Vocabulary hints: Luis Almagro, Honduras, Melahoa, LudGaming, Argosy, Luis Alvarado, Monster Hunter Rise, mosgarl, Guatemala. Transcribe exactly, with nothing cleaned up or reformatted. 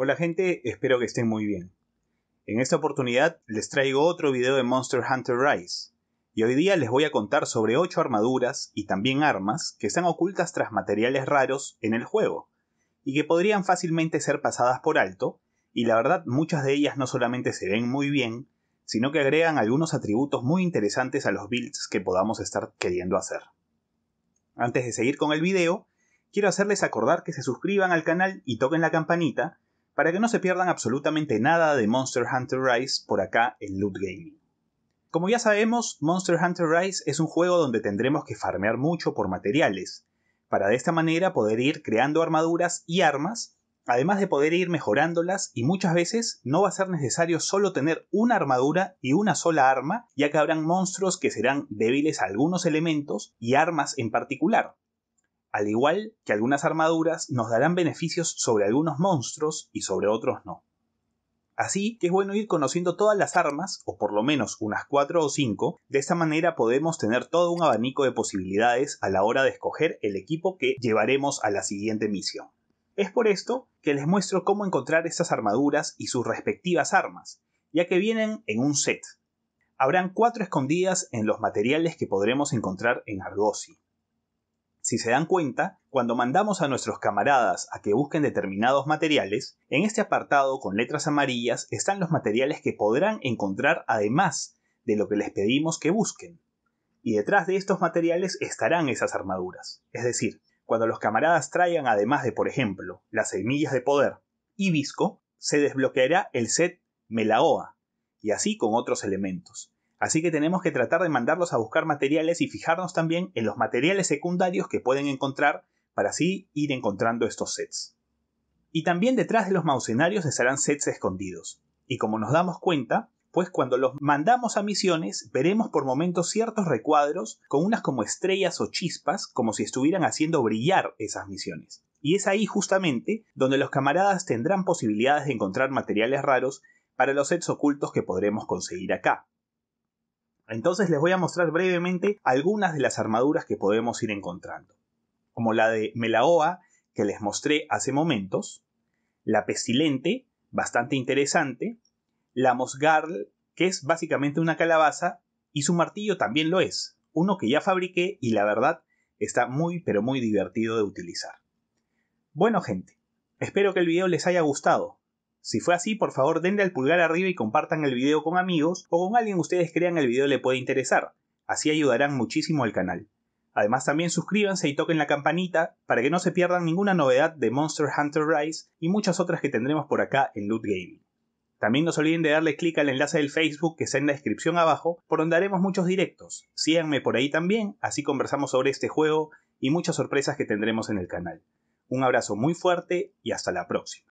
Hola gente, espero que estén muy bien. En esta oportunidad les traigo otro video de Monster Hunter Rise, y hoy día les voy a contar sobre ocho armaduras y también armas que están ocultas tras materiales raros en el juego, y que podrían fácilmente ser pasadas por alto, y la verdad muchas de ellas no solamente se ven muy bien, sino que agregan algunos atributos muy interesantes a los builds que podamos estar queriendo hacer. Antes de seguir con el video, quiero hacerles acordar que se suscriban al canal y toquen la campanita, para que no se pierdan absolutamente nada de Monster Hunter Rise por acá en LudGaming. Como ya sabemos, Monster Hunter Rise es un juego donde tendremos que farmear mucho por materiales, para de esta manera poder ir creando armaduras y armas, además de poder ir mejorándolas, y muchas veces no va a ser necesario solo tener una armadura y una sola arma, ya que habrán monstruos que serán débiles a algunos elementos y armas en particular. Al igual que algunas armaduras nos darán beneficios sobre algunos monstruos y sobre otros no. Así que es bueno ir conociendo todas las armas, o por lo menos unas cuatro o cinco, de esta manera podemos tener todo un abanico de posibilidades a la hora de escoger el equipo que llevaremos a la siguiente misión. Es por esto que les muestro cómo encontrar estas armaduras y sus respectivas armas, ya que vienen en un set. Habrán cuatro escondidas en los materiales que podremos encontrar en Argosy. Si se dan cuenta, cuando mandamos a nuestros camaradas a que busquen determinados materiales, en este apartado con letras amarillas están los materiales que podrán encontrar además de lo que les pedimos que busquen. Y detrás de estos materiales estarán esas armaduras. Es decir, cuando los camaradas traigan además de, por ejemplo, las semillas de poder y visco, se desbloqueará el set Melahoa, y así con otros elementos. Así que tenemos que tratar de mandarlos a buscar materiales y fijarnos también en los materiales secundarios que pueden encontrar para así ir encontrando estos sets. Y también detrás de los mausenarios estarán sets escondidos. Y como nos damos cuenta, pues cuando los mandamos a misiones veremos por momentos ciertos recuadros con unas como estrellas o chispas, como si estuvieran haciendo brillar esas misiones. Y es ahí justamente donde los camaradas tendrán posibilidades de encontrar materiales raros para los sets ocultos que podremos conseguir acá. Entonces les voy a mostrar brevemente algunas de las armaduras que podemos ir encontrando, como la de Melahoa que les mostré hace momentos, la pestilente, bastante interesante, la mosgarl, que es básicamente una calabaza, y su martillo también lo es, uno que ya fabriqué y la verdad está muy pero muy divertido de utilizar. Bueno gente, espero que el video les haya gustado. Si fue así, por favor denle al pulgar arriba y compartan el video con amigos o con alguien ustedes crean el video le puede interesar, así ayudarán muchísimo al canal. Además también suscríbanse y toquen la campanita para que no se pierdan ninguna novedad de Monster Hunter Rise y muchas otras que tendremos por acá en LudGaming. También no se olviden de darle clic al enlace del Facebook que está en la descripción abajo, por donde haremos muchos directos. Síganme por ahí también, así conversamos sobre este juego y muchas sorpresas que tendremos en el canal. Un abrazo muy fuerte y hasta la próxima.